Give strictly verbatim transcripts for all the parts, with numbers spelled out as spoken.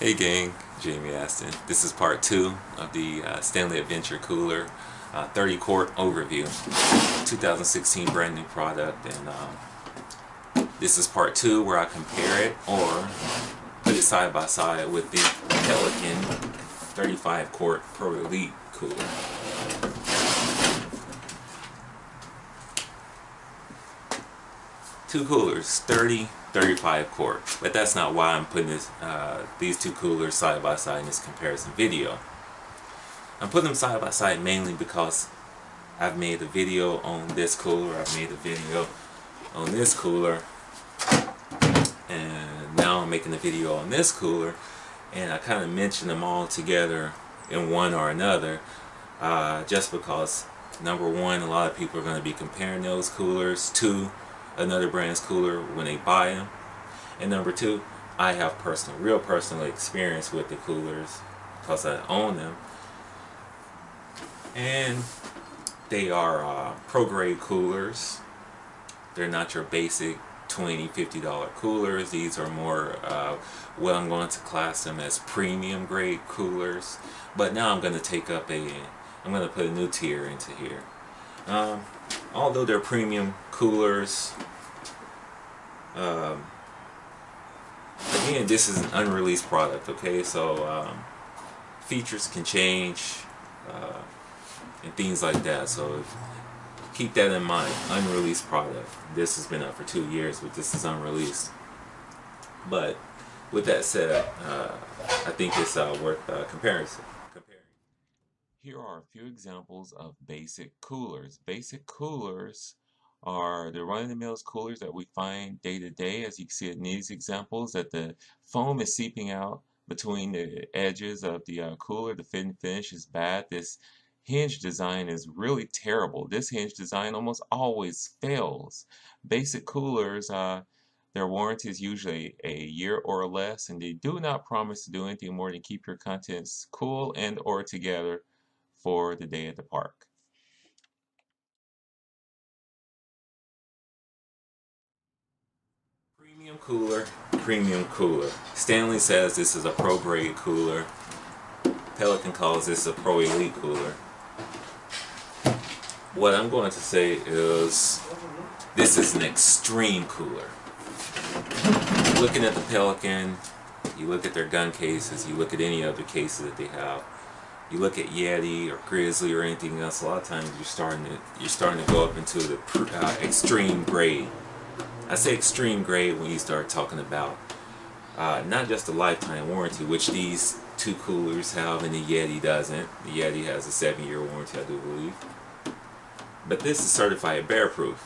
Hey gang, Jamie Aston. This is part two of the uh, Stanley Adventure Cooler uh, thirty quart overview. twenty sixteen brand new product, and um, this is part two where I compare it or put it side by side with the Pelican thirty-five Quart Pro Elite Cooler. Two coolers, thirty, thirty-five quart, but that's not why I'm putting this, uh, these two coolers side by side in this comparison video. I'm putting them side by side mainly because I've made a video on this cooler, I've made a video on this cooler, and now I'm making a video on this cooler, and I kind of mention them all together in one or another, uh, just because, number one, a lot of people are going to be comparing those coolers to another brand's cooler when they buy them, and number two, I have personal, real personal experience with the coolers because I own them, and they are uh, pro grade coolers. They're not your basic twenty, fifty dollar coolers. These are more uh, well, I'm going to class them as premium grade coolers. But now I'm going to take up a, I'm going to put a new tier into here. Um, although they're premium coolers, um, again, this is an unreleased product, okay, so um, features can change uh, and things like that, so if, keep that in mind. Unreleased product. This has been up for two years, but this is unreleased. But with that said, uh, I think it's uh, worth uh, comparison. Here are a few examples of basic coolers. Basic coolers are the run-of-the-mill coolers that we find day to day, as you can see in these examples, that the foam is seeping out between the edges of the uh, cooler. The fit and finish is bad. This hinge design is really terrible. This hinge design almost always fails. Basic coolers, uh, their warranty is usually a year or less, and they do not promise to do anything more than keep your contents cool and or together for the day at the park. Premium cooler, premium cooler. Stanley says this is a pro grade cooler. Pelican calls this a pro elite cooler. What I'm going to say is this is an extreme cooler. Looking at the Pelican, you look at their gun cases, you look at any other cases that they have, you look at Yeti or Grizzly or anything else, a lot of times you're starting to you're starting to go up into the uh, extreme grade. I say extreme grade when you start talking about uh, not just a lifetime warranty, which these two coolers have and the Yeti doesn't. The Yeti has a seven year warranty, I do believe. But this is certified bear proof.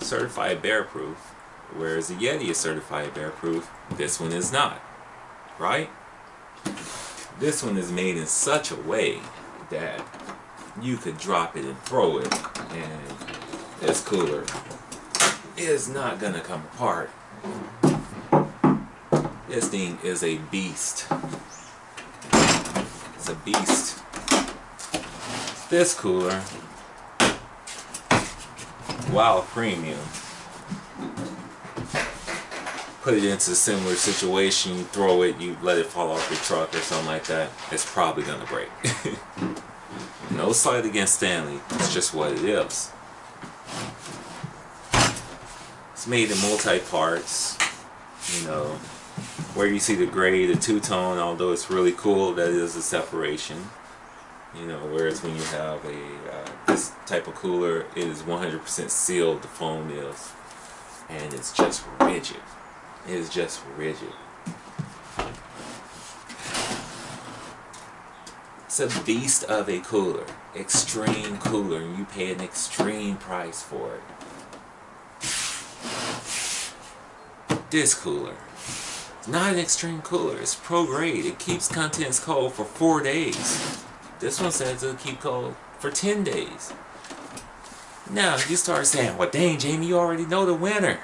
Certified bear proof, whereas the Yeti is certified bear proof, this one is not, right? This one is made in such a way that you could drop it and throw it, and this cooler is not gonna come apart. This thing is a beast. It's a beast. This cooler, wow, premium. Put it into a similar situation, you throw it, you let it fall off your truck or something like that, it's probably gonna break. No slight against Stanley, it's just what it is. It's made in multi-parts, you know, where you see the gray, the two-tone, although it's really cool, that is a separation. You know, whereas when you have a uh, this type of cooler, it is one hundred percent sealed, the foam is, and it's just rigid. It is just rigid. It's a beast of a cooler, extreme cooler, and you pay an extreme price for it. This cooler, it's not an extreme cooler, it's pro grade. It keeps contents cold for four days. This one says it'll keep cold for ten days. Now you start saying, well dang Jamie, you already know the winner.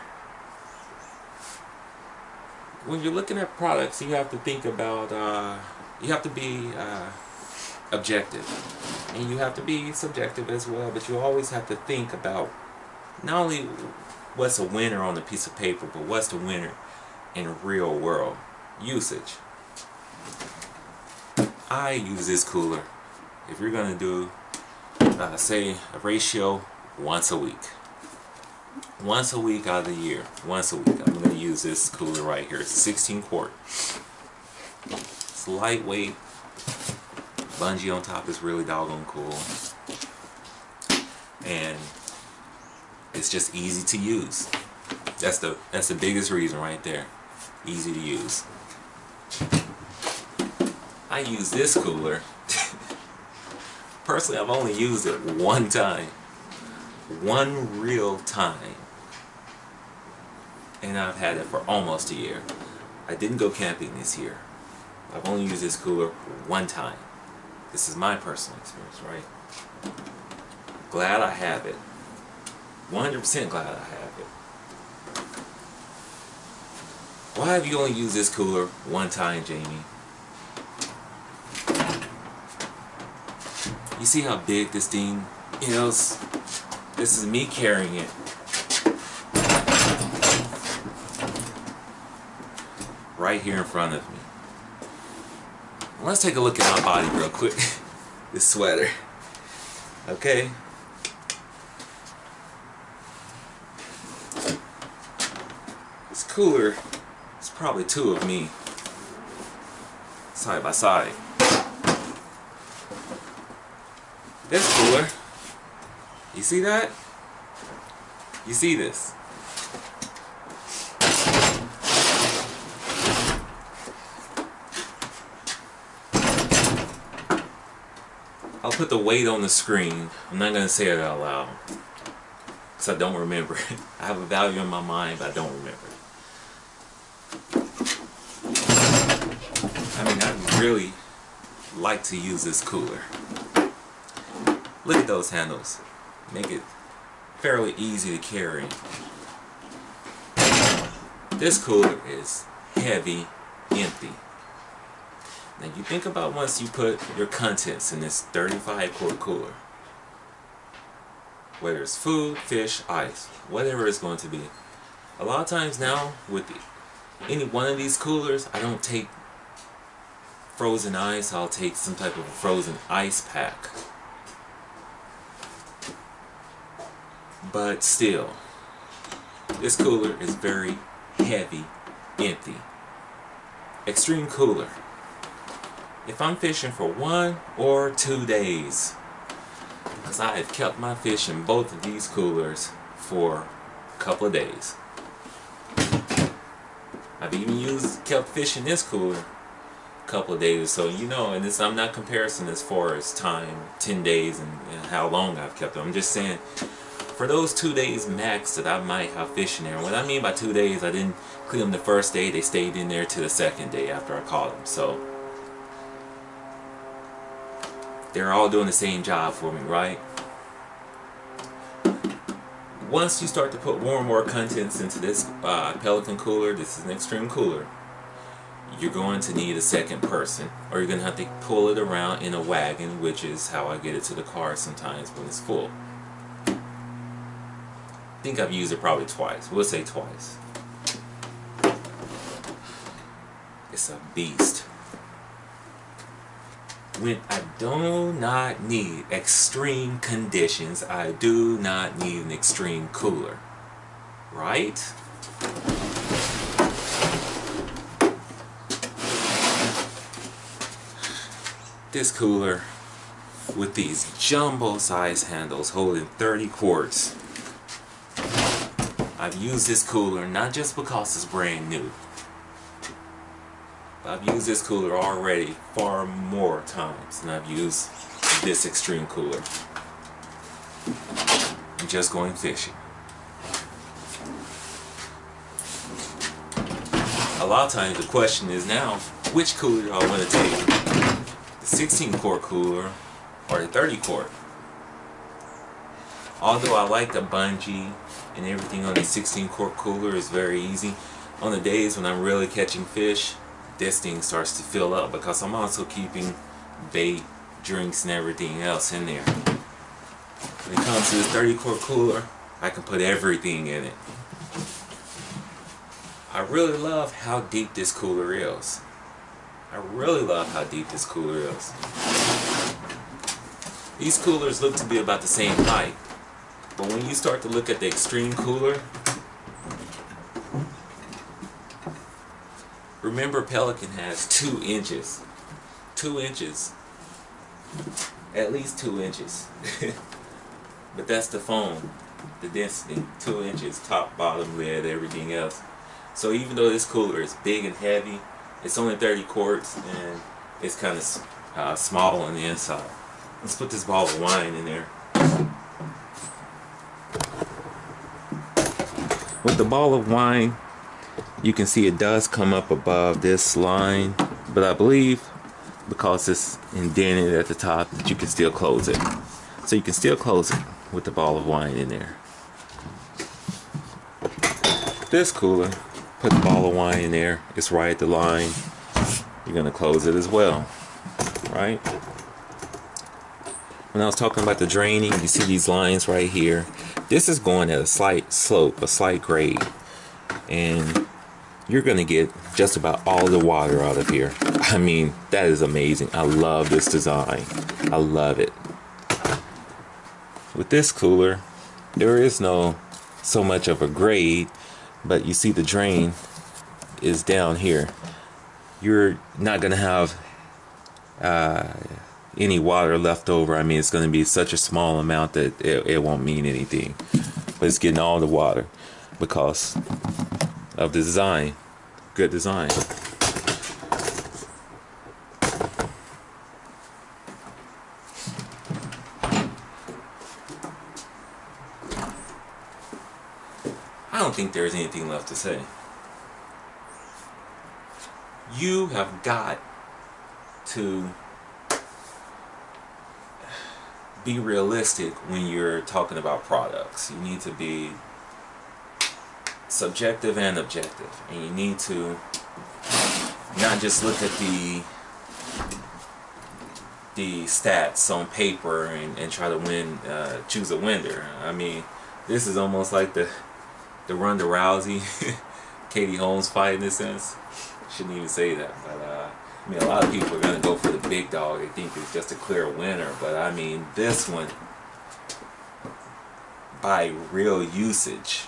When you're looking at products, you have to think about, uh, you have to be uh, objective, and you have to be subjective as well, but you always have to think about not only what's a winner on a piece of paper, but what's the winner in the real world usage. I use this cooler if you're gonna do uh, say a ratio once a week once a week out of the year. Once a week I'm gonna use this cooler right here. It's sixteen quart. It's lightweight. Bungee on top is really doggone cool, and it's just easy to use. That's the that's the biggest reason right there. Easy to use. I use this cooler. Personally, I've only used it one time, one real time, and I've had it for almost a year. I didn't go camping this year. I've only used this cooler one time. This is my personal experience, right? Glad I have it. one hundred percent glad I have it. Why have you only used this cooler one time, Jamie? You see how big this thing, you know, this is me carrying it. Right here in front of me. Let's take a look at my body real quick. This sweater. Okay. This cooler is probably two of me side by side. This cooler, you see that? You see this? I'll put the weight on the screen. I'm not going to say it out loud because I don't remember it. I have a value in my mind, but I don't remember it. I mean, I really like to use this cooler. Look at those handles. Make it fairly easy to carry. This cooler is heavy, empty. Now you think about once you put your contents in this thirty-five quart cooler. Whether it's food, fish, ice, whatever it's going to be. A lot of times now with the, any one of these coolers, I don't take frozen ice, I'll take some type of a frozen ice pack. But still, this cooler is very heavy, empty. Extreme cooler. If I'm fishing for one or two days, because I have kept my fish in both of these coolers for a couple of days. I've even used kept fish in this cooler a couple of days, so you know, and this, I'm not comparison as far as time, ten days and, and how long I've kept them. I'm just saying, for those two days max that I might have fish in there. And what I mean by two days, I didn't clean them the first day. They stayed in there to the second day after I caught them. So they're all doing the same job for me, right? Once you start to put more and more contents into this uh, Pelican cooler, this is an extreme cooler, you're going to need a second person, or you're going to have to pull it around in a wagon, which is how I get it to the car sometimes when it's full. I think I've used it probably twice. We'll say twice. It's a beast. When I do not need extreme conditions, I do not need an extreme cooler. Right? This cooler with these jumbo size handles holding thirty quarts. I've used this cooler not just because it's brand new. I've used this cooler already far more times than I've used this extreme cooler. I'm just going fishing. A lot of times the question is now, which cooler do I want to take? The sixteen quart cooler or the thirty quart? Although I like the bungee and everything on the sixteen quart cooler is very easy, on the days when I'm really catching fish, this thing starts to fill up because I'm also keeping bait, drinks, and everything else in there. When it comes to this thirty quart cooler, I can put everything in it. I really love how deep this cooler is. I really love how deep this cooler is. These coolers look to be about the same height, but when you start to look at the extreme cooler, remember Pelican has two inches. Two inches. At least two inches. But that's the foam, the density, two inches, top, bottom, lid, everything else. So even though this cooler is big and heavy, it's only thirty quarts and it's kind of uh, small on the inside. Let's put this bottle of wine in there. With the bottle of wine, you can see it does come up above this line, but I believe because it's indented at the top that you can still close it. So you can still close it with the bottle of wine in there. This cooler, put the bottle of wine in there, it's right at the line, you're gonna close it as well, right? When I was talking about the draining, you see these lines right here. This is going at a slight slope, a slight grade, and you're gonna get just about all the water out of here. I mean, that is amazing. I love this design. I love it. With this cooler, there is no so much of a grade, but you see the drain is down here. You're not gonna have uh, any water left over. I mean, it's gonna be such a small amount that it, it won't mean anything, but it's getting all the water because of the design. Good design. I don't think there's anything left to say. You have got to be realistic when you're talking about products. You need to be subjective and objective, and you need to not just look at the the stats on paper and, and try to win, uh, choose a winner. I mean, this is almost like the the Ronda Rousey, Katie Holmes fight in a sense. Shouldn't even say that, but uh, I mean, a lot of people are gonna go for the big dog. They think it's just a clear winner, but I mean, this one, by real usage,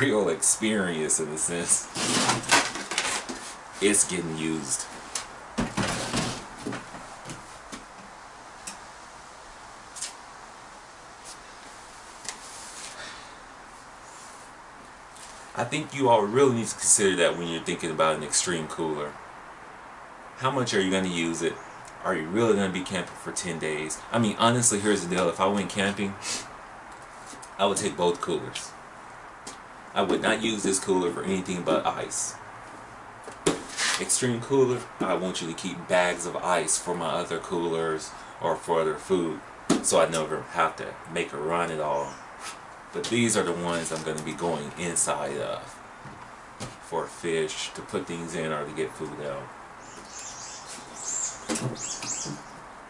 real experience in a sense, it's getting used. I think you all really need to consider that when you're thinking about an extreme cooler. How much are you going to use it? Are you really going to be camping for ten days? I mean, honestly, here's the deal. If I went camping, I would take both coolers. I would not use this cooler for anything but ice. Extreme cooler, I want you to keep bags of ice for my other coolers or for other food, so I never have to make a run at all. But these are the ones I'm going to be going inside of for fish, to put things in or to get food out.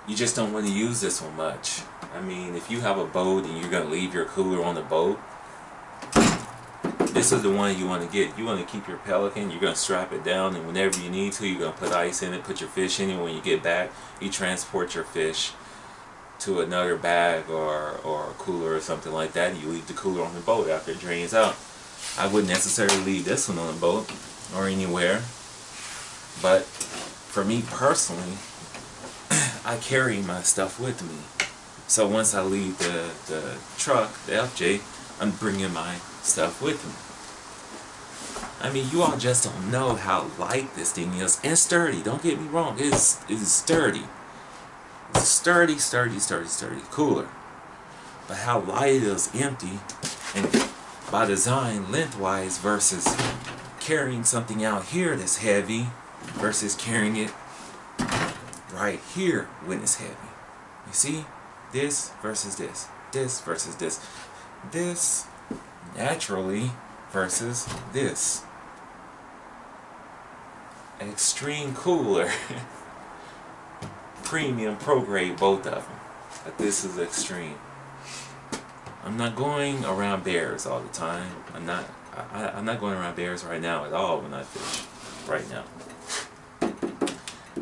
You just don't want to use this one much. I mean, if you have a boat and you're going to leave your cooler on the boat, this is the one you want to get. You want to keep your Pelican. You're going to strap it down, and whenever you need to, you're going to put ice in it, put your fish in it. When you get back, you transport your fish to another bag or, or a cooler or something like that, and you leave the cooler on the boat after it drains out. I wouldn't necessarily leave this one on the boat or anywhere, but for me personally, I carry my stuff with me. So once I leave the, the truck, the F J, I'm bringing my stuff with me. I mean, you all just don't know how light this thing is and sturdy. Don't get me wrong, it's, it's sturdy. It's a sturdy, sturdy, sturdy, sturdy cooler. But how light it is empty and by design lengthwise versus carrying something out here that's heavy versus carrying it right here when it's heavy. You see? This versus this. This versus this. This naturally versus this. An extreme cooler. Premium, pro grade, both of them. But this is extreme. I'm not going around bears all the time. I'm not. I, I'm not going around bears right now at all when I fish. Right now.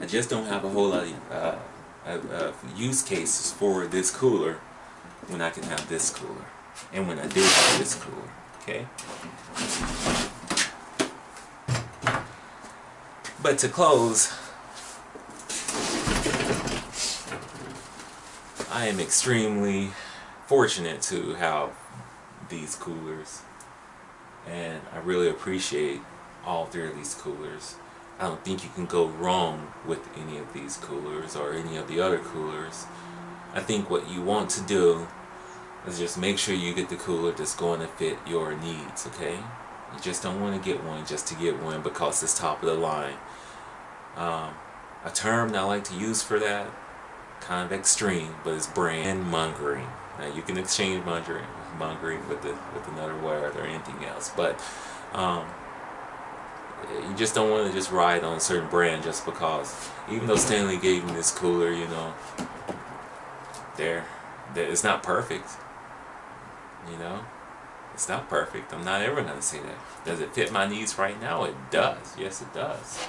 I just don't have a whole lot of uh, uh, use cases for this cooler when I can have this cooler, and when I do have this cooler, okay? But to close, I am extremely fortunate to have these coolers, and I really appreciate all three of these coolers. I don't think you can go wrong with any of these coolers or any of the other coolers. I think what you want to do is just make sure you get the cooler that's going to fit your needs, okay? You just don't want to get one just to get one because it's top of the line. Um, a term that I like to use for that, kind of extreme, but it's brand mongering. Now you can exchange mongering, mongering with, the, with another word or anything else, but um, you just don't want to just ride on a certain brand just because. Even though Stanley gave me this cooler, you know, there, it's not perfect, you know, it's not perfect. I'm not ever going to say that. Does it fit my needs right now? It does. Yes, it does.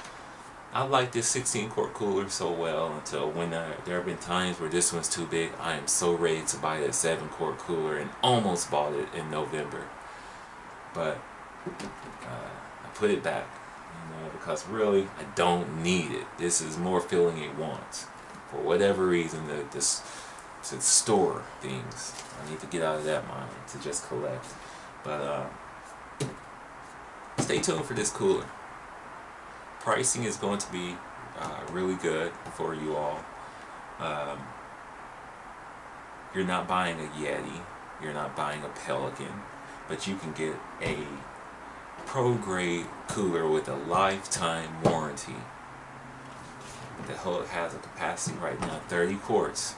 I like this sixteen quart cooler so well until when I, there have been times where this one's too big. I am so ready to buy that seven quart cooler and almost bought it in November, but uh, I put it back, you know, because really I don't need it. This is more filling a want. For whatever reason, the, this to store things. I need to get out of that mind to just collect. But uh, stay tuned for this cooler. Pricing is going to be uh, really good for you all. Um, you're not buying a Yeti, you're not buying a Pelican, but you can get a pro grade cooler with a lifetime warranty. The whole has a capacity right now thirty quarts.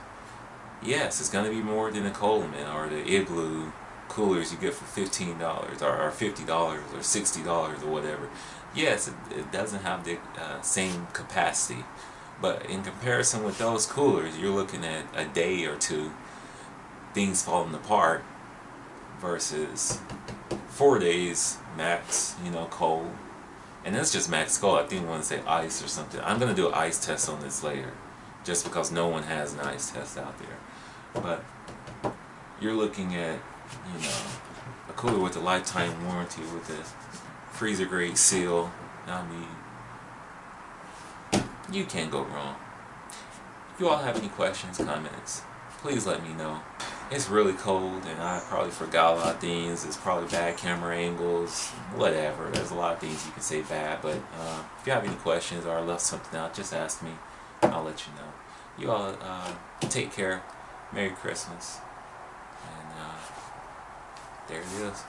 Yes, it's going to be more than the Coleman or the Igloo coolers you get for fifteen dollars or fifty dollars or sixty dollars or whatever. Yes, it, it doesn't have the uh, same capacity, but in comparison with those coolers, you're looking at a day or two, things falling apart, versus four days max, you know, cold. And that's just max cold. I didn't want to say ice or something. I'm going to do an ice test on this later, just because no one has an ice test out there. But you're looking at, you know, a cooler with a lifetime warranty with a freezer grade seal. I mean, you can't go wrong. If you all have any questions, comments, please let me know. It's really cold and I probably forgot a lot of things. It's probably bad camera angles, whatever. There's a lot of things you can say bad, but uh, if you have any questions or I left something out, just ask me. I'll let you know. You all uh, take care. Merry Christmas. And uh, there it is.